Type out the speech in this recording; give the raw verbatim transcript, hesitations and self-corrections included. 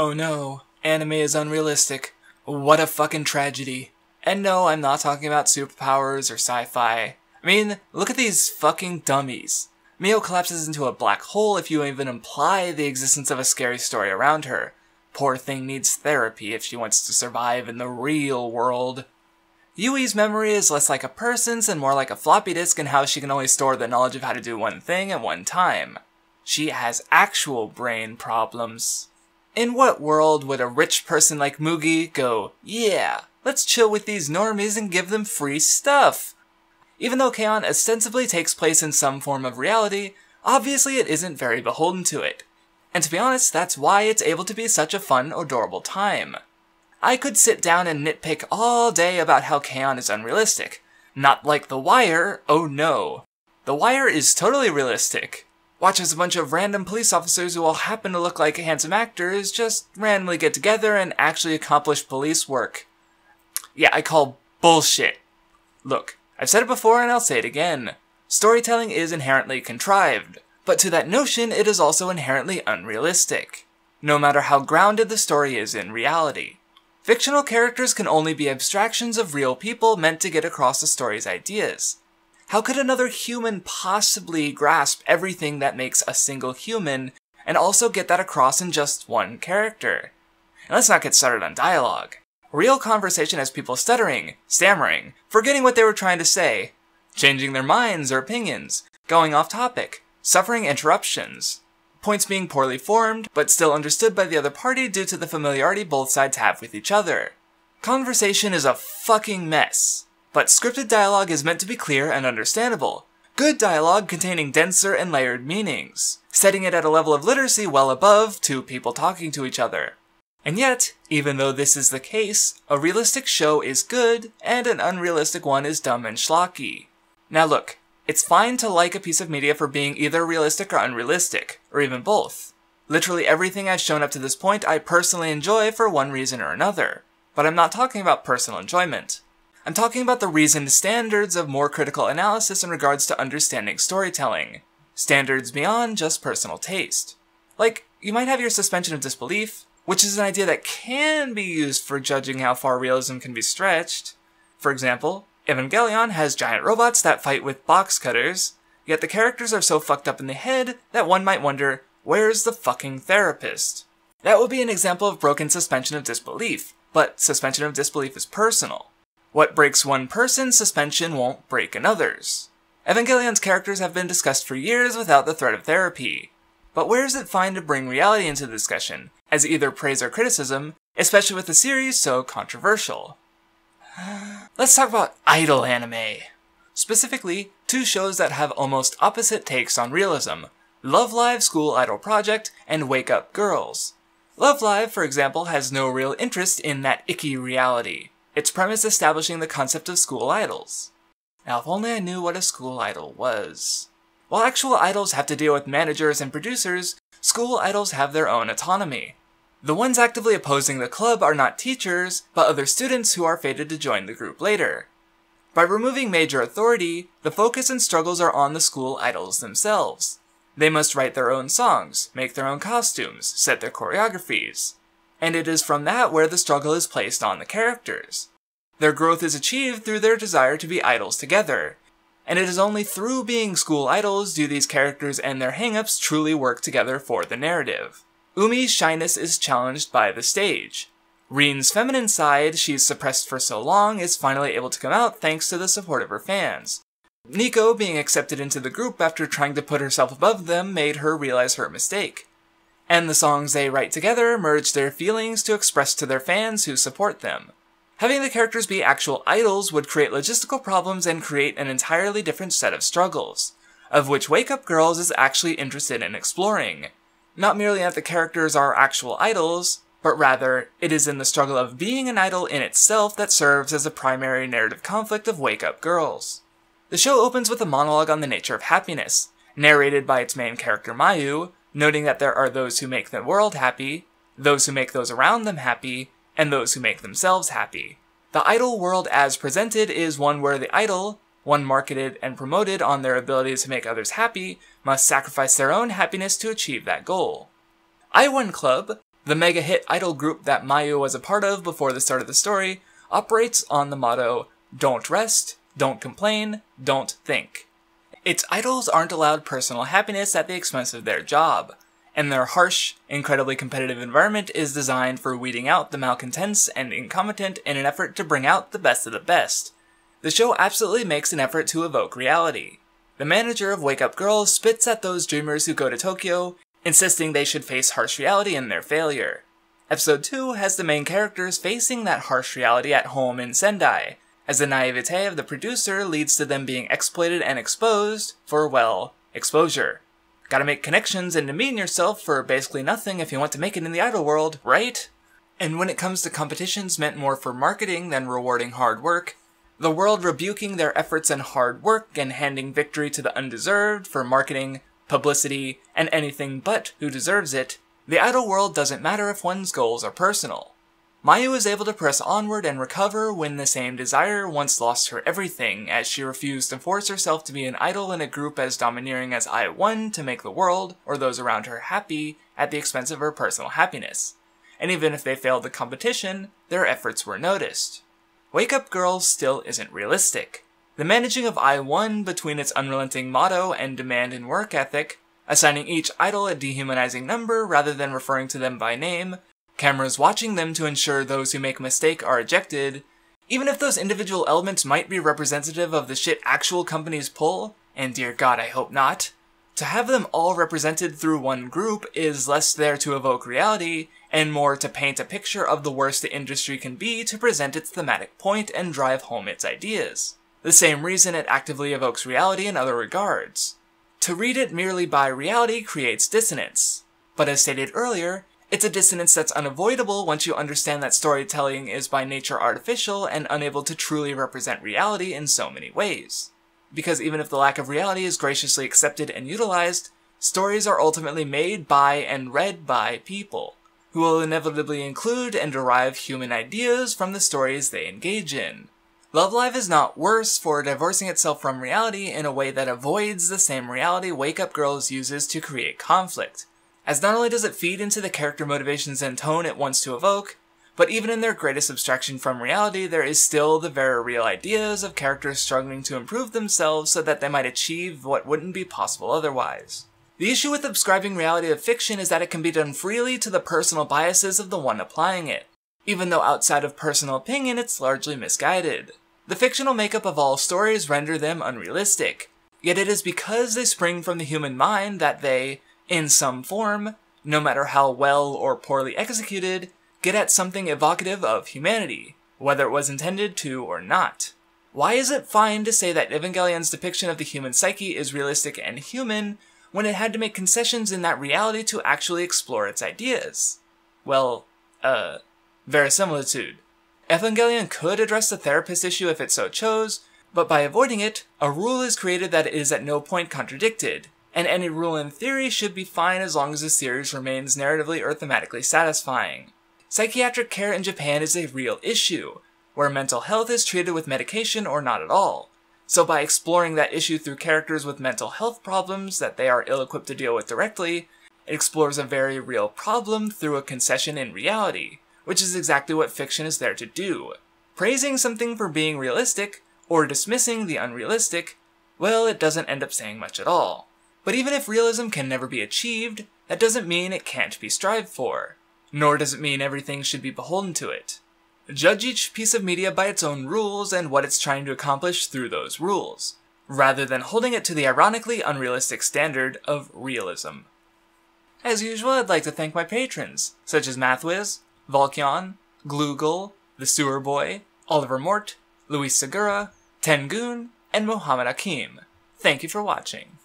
Oh no, anime is unrealistic. What a fucking tragedy. And no, I'm not talking about superpowers or sci-fi. I mean, look at these fucking dummies. Mayu collapses into a black hole if you even imply the existence of a scary story around her. Poor thing needs therapy if she wants to survive in the real world. Yui's memory is less like a person's and more like a floppy disk in how she can only store the knowledge of how to do one thing at one time. She has actual brain problems. In what world would a rich person like Mugi go, yeah, let's chill with these normies and give them free stuff? Even though K-On ostensibly takes place in some form of reality, obviously it isn't very beholden to it. And to be honest, that's why it's able to be such a fun, adorable time. I could sit down and nitpick all day about how K-On is unrealistic. Not like The Wire, oh no. The Wire is totally realistic. Watches a bunch of random police officers who all happen to look like handsome actors just randomly get together and actually accomplish police work. Yeah, I call bullshit. Look. I've said it before and I'll say it again. Storytelling is inherently contrived, but to that notion it is also inherently unrealistic, no matter how grounded the story is in reality. Fictional characters can only be abstractions of real people meant to get across the story's ideas. How could another human possibly grasp everything that makes a single human, and also get that across in just one character? And let's not get started on dialogue. Real conversation has people stuttering, stammering, forgetting what they were trying to say, changing their minds or opinions, going off topic, suffering interruptions, points being poorly formed but still understood by the other party due to the familiarity both sides have with each other. Conversation is a fucking mess, but scripted dialogue is meant to be clear and understandable. Good dialogue containing denser and layered meanings, setting it at a level of literacy well above two people talking to each other. And yet, even though this is the case, a realistic show is good, and an unrealistic one is dumb and schlocky. Now look, it's fine to like a piece of media for being either realistic or unrealistic, or even both. Literally everything I've shown up to this point I personally enjoy for one reason or another. But I'm not talking about personal enjoyment. I'm talking about the reasoned standards of more critical analysis in regards to understanding storytelling. Standards beyond just personal taste. Like, you might have your suspension of disbelief, which is an idea that can be used for judging how far realism can be stretched. For example, Evangelion has giant robots that fight with box cutters, yet the characters are so fucked up in the head that one might wonder, where's the fucking therapist? That would be an example of broken suspension of disbelief, but suspension of disbelief is personal. What breaks one person's suspension won't break another's. Evangelion's characters have been discussed for years without the threat of therapy. But where is it fine to bring reality into the discussion, as either praise or criticism, especially with a series so controversial? Let's talk about idol anime. Specifically, two shows that have almost opposite takes on realism, Love Live School Idol Project and Wake Up Girls. Love Live, for example, has no real interest in that icky reality, its premise establishing the concept of school idols. Now if only I knew what a school idol was. While actual idols have to deal with managers and producers, school idols have their own autonomy. The ones actively opposing the club are not teachers, but other students who are fated to join the group later. By removing major authority, the focus and struggles are on the school idols themselves. They must write their own songs, make their own costumes, set their choreographies. And it is from that where the struggle is placed on the characters. Their growth is achieved through their desire to be idols together. And it is only through being school idols do these characters and their hang-ups truly work together for the narrative. Umi's shyness is challenged by the stage. Rin's feminine side, she's suppressed for so long, is finally able to come out thanks to the support of her fans. Nico being accepted into the group after trying to put herself above them made her realize her mistake. And the songs they write together merge their feelings to express to their fans who support them. Having the characters be actual idols would create logistical problems and create an entirely different set of struggles, of which Wake Up Girls is actually interested in exploring. Not merely that the characters are actual idols, but rather, it is in the struggle of being an idol in itself that serves as the primary narrative conflict of Wake Up Girls. The show opens with a monologue on the nature of happiness, narrated by its main character Mayu, noting that there are those who make the world happy, those who make those around them happy, and those who make themselves happy. The idol world as presented is one where the idol, one marketed and promoted on their ability to make others happy, must sacrifice their own happiness to achieve that goal. Ai One Club, The mega hit idol group that Mayu was a part of before the start of the story operates on the motto, don't rest, don't complain, don't think. Its idols aren't allowed personal happiness at the expense of their job, and their harsh, incredibly competitive environment is designed for weeding out the malcontents and incompetent in an effort to bring out the best of the best. The show absolutely makes an effort to evoke reality. The manager of Wake Up Girls spits at those dreamers who go to Tokyo, insisting they should face harsh reality in their failure. Episode two has the main characters facing that harsh reality at home in Sendai, as the naivete of the producer leads to them being exploited and exposed for, well, exposure. Gotta make connections and demean yourself for basically nothing if you want to make it in the idol world, right? And when it comes to competitions meant more for marketing than rewarding hard work, the world rebuking their efforts and hard work and handing victory to the undeserved for marketing, publicity, and anything but who deserves it, the idol world doesn't matter if one's goals are personal. Mayu is able to press onward and recover when the same desire once lost her everything, as she refused to force herself to be an idol in a group as domineering as Ai One to make the world, or those around her, happy at the expense of her personal happiness. And even if they failed the competition, their efforts were noticed. Wake Up Girls still isn't realistic. The managing of Ai One between its unrelenting motto and demand and work ethic, assigning each idol a dehumanizing number rather than referring to them by name, cameras watching them to ensure those who make a mistake are ejected, even if those individual elements might be representative of the shit actual companies pull, and dear God I hope not, to have them all represented through one group is less there to evoke reality, and more to paint a picture of the worst the industry can be to present its thematic point and drive home its ideas. The same reason it actively evokes reality in other regards. To read it merely by reality creates dissonance, but as stated earlier, it's a dissonance that's unavoidable once you understand that storytelling is by nature artificial and unable to truly represent reality in so many ways. Because even if the lack of reality is graciously accepted and utilized, stories are ultimately made by and read by people, who will inevitably include and derive human ideas from the stories they engage in. Love Live is not worse for divorcing itself from reality in a way that avoids the same reality Wake Up Girls uses to create conflict, as not only does it feed into the character motivations and tone it wants to evoke, but even in their greatest abstraction from reality, there is still the very real ideas of characters struggling to improve themselves so that they might achieve what wouldn't be possible otherwise. The issue with ascribing reality to fiction is that it can be done freely to the personal biases of the one applying it, even though outside of personal opinion it's largely misguided. The fictional makeup of all stories render them unrealistic, yet it is because they spring from the human mind that they, in some form, no matter how well or poorly executed, get at something evocative of humanity, whether it was intended to or not. Why is it fine to say that Evangelion's depiction of the human psyche is realistic and human when it had to make concessions in that reality to actually explore its ideas? Well, uh, verisimilitude. Evangelion could address the therapist issue if it so chose, but by avoiding it, a rule is created that it is at no point contradicted, and any rule in theory should be fine as long as the series remains narratively or thematically satisfying. Psychiatric care in Japan is a real issue, where mental health is treated with medication or not at all. So by exploring that issue through characters with mental health problems that they are ill-equipped to deal with directly, it explores a very real problem through a concession in reality, which is exactly what fiction is there to do. Praising something for being realistic, or dismissing the unrealistic, well, it doesn't end up saying much at all. But even if realism can never be achieved, that doesn't mean it can't be strived for. Nor does it mean everything should be beholden to it. Judge each piece of media by its own rules and what it's trying to accomplish through those rules, rather than holding it to the ironically unrealistic standard of realism. As usual, I'd like to thank my patrons, such as Mathwiz, Valkyon, Gloogle, The Sewer Boy, Oliver Mort, Luis Segura, Tengoon, and Mohamed Hakim. Thank you for watching.